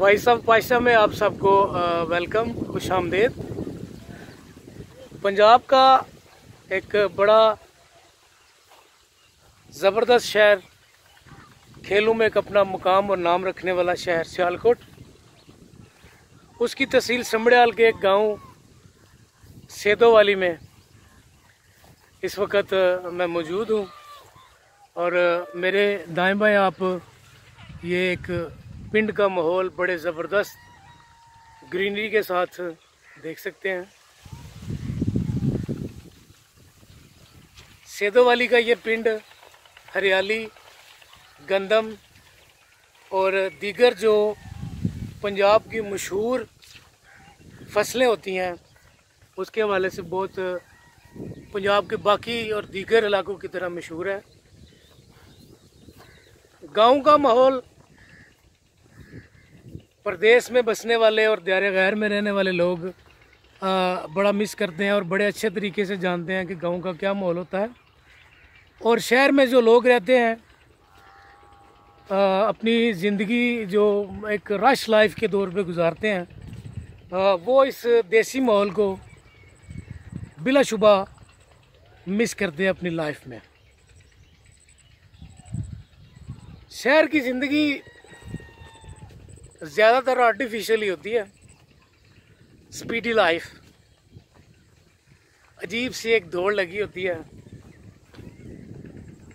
Vice में आप सबको वेलकम, खुश आमदेद। पंजाब का एक बड़ा ज़बरदस्त शहर, खेलों में एक अपना मुकाम और नाम रखने वाला शहर सियालकोट, उसकी तहसील समड़ियाल के एक गांव सैदोवाली में इस वक्त मैं मौजूद हूं। और मेरे दाएं बाएं आप ये एक पिंड का माहौल बड़े ज़बरदस्त ग्रीनरी के साथ देख सकते हैं। सैदोवाली का ये पिंड हरियाली, गंदम और दीगर जो पंजाब की मशहूर फसलें होती हैं उसके हवाले से बहुत पंजाब के बाकी और दीगर इलाकों की तरह मशहूर है। गांव का माहौल प्रदेश में बसने वाले और दायरे गैर में रहने वाले लोग बड़ा मिस करते हैं और बड़े अच्छे तरीके से जानते हैं कि गांव का क्या माहौल होता है। और शहर में जो लोग रहते हैं अपनी ज़िंदगी जो एक रश लाइफ के दौर पे गुजारते हैं, वो इस देसी माहौल को बिलाशुबा मिस करते हैं अपनी लाइफ में। शहर की ज़िंदगी ज़्यादातर आर्टिफिशियल ही होती है, स्पीडी लाइफ, अजीब सी एक दौड़ लगी होती है।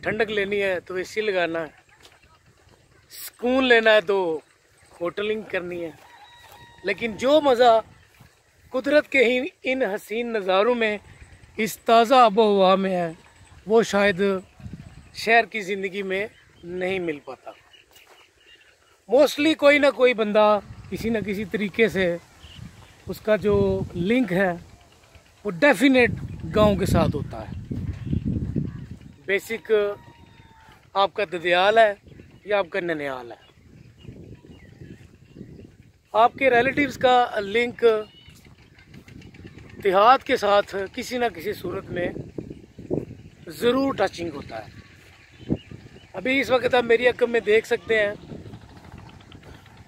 ठंडक लेनी है तो एसी लगाना है, सुकून लेना है तो होटलिंग करनी है। लेकिन जो मज़ा कुदरत के ही इन हसीन नज़ारों में, इस ताज़ा आबो हवा में है, वो शायद शहर की ज़िंदगी में नहीं मिल पाता। मोस्टली कोई ना कोई बंदा किसी न किसी तरीके से उसका जो लिंक है वो डेफिनेट गांव के साथ होता है। बेसिक आपका ददियाल है या आपका ननिहाल है, आपके रिलेटिव्स का लिंक देहात के साथ किसी ना किसी सूरत में ज़रूर टचिंग होता है। अभी इस वक्त आप मेरी अक्कम में देख सकते हैं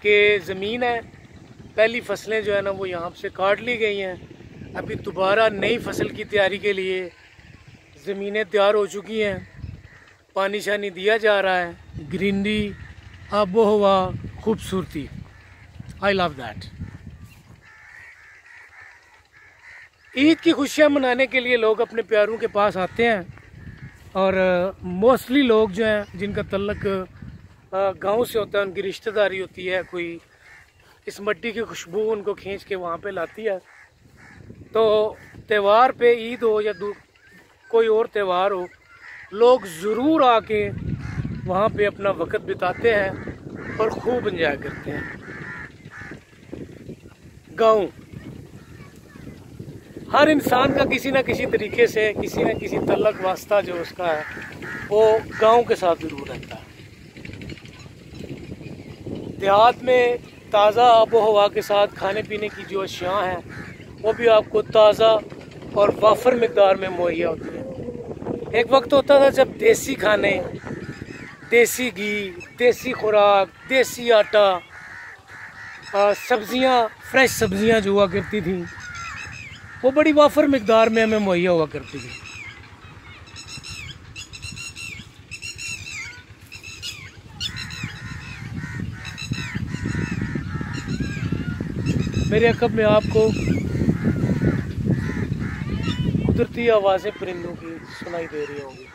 कि ज़मीन है, पहली फसलें जो है ना वो यहाँ से काट ली गई हैं। अभी दोबारा नई फसल की तैयारी के लिए ज़मीनें तैयार हो चुकी हैं, पानी शानी दिया जा रहा है, ग्रीनरी, आबो हवा, खूबसूरती, आई लव दैट। ईद की खुशियाँ मनाने के लिए लोग अपने प्यारों के पास आते हैं और मोस्टली लोग जो हैं जिनका तल्लक गांव से होता है, उनकी रिश्तेदारी होती है, कोई इस मिट्टी की खुशबू उनको खींच के वहाँ पे लाती है। तो त्यौहार पे, ईद हो या कोई और त्यौहार हो, लोग ज़रूर आके वहाँ पे अपना वक़्त बिताते हैं और खूब इंजॉय करते हैं। गाँव हर इंसान का किसी ना किसी तरीके से, किसी ना किसी तल्लक वास्ता जो उसका है वो गाँव के साथ ज़रूर रहता है। देहात में ताज़ा आबो हवा के साथ खाने पीने की जो अशिया हैं वो भी आपको ताज़ा और वाफर मकदार में मुहैया होती है। एक वक्त होता था जब देसी खाने, देसी घी, देसी खुराक, देसी आटा, सब्ज़ियाँ, फ्रेश सब्ज़ियाँ जो हुआ करती थी वो बड़ी वाफर मकदार में हमें मुहैया हुआ करती थी। मेरे अकब में आपको कुदरती आवाज़ें परिंदों की सुनाई दे रही होंगी।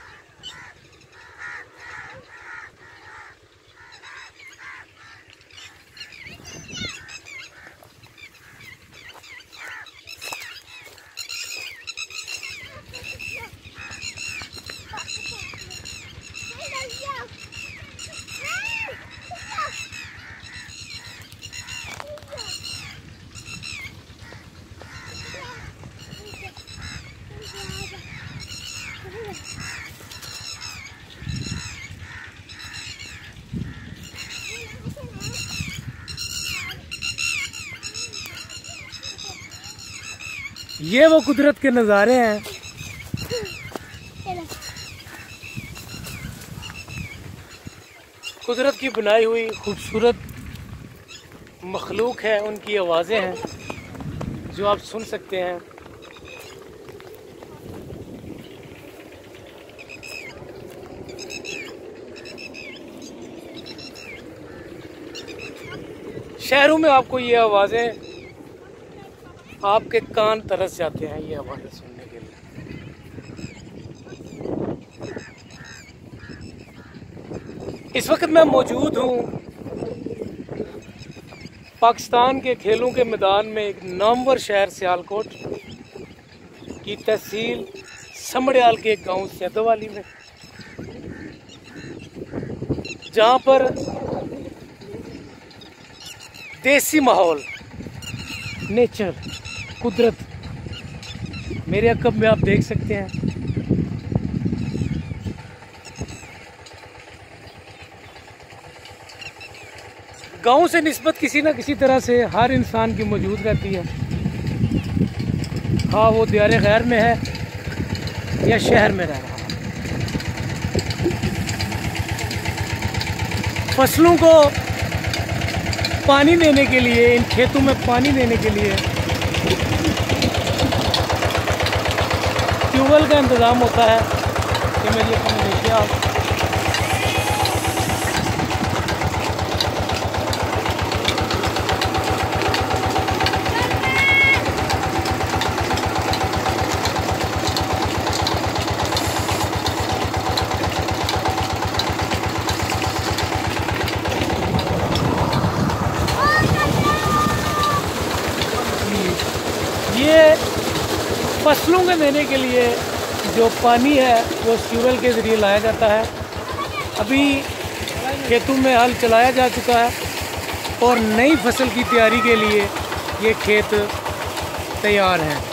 ये वो कुदरत के नज़ारे हैं। कुदरत की बनाई हुई खूबसूरत मखलूक है, उनकी आवाज़ें हैं जो आप सुन सकते हैं। शहरों में आपको ये आवाज़ें, आपके कान तरस जाते हैं ये आवाज़ें सुनने के लिए। इस वक्त मैं मौजूद हूँ पाकिस्तान के खेलों के मैदान में, एक नामवर शहर सियालकोट की तहसील समड़ियाल के गांव सैदोवाली में, जहाँ पर देसी माहौल, नेचर, कुदरत। मेरे अकब में आप देख सकते हैं गांव से निस्बत किसी ना किसी तरह से हर इंसान की मौजूद रहती है, हाँ वो दियारे गैर में है या शहर में रह रहा है। फसलों को पानी देने के लिए, इन खेतों में पानी देने के लिए ट्यूबवेल का इंतज़ाम होता है। कि मैं ये कम देखिए आप, फसलों में देने के लिए जो पानी है वो ट्यूबवेल के ज़रिए लाया जाता है। अभी खेतों में हल चलाया जा चुका है और नई फसल की तैयारी के लिए ये खेत तैयार हैं।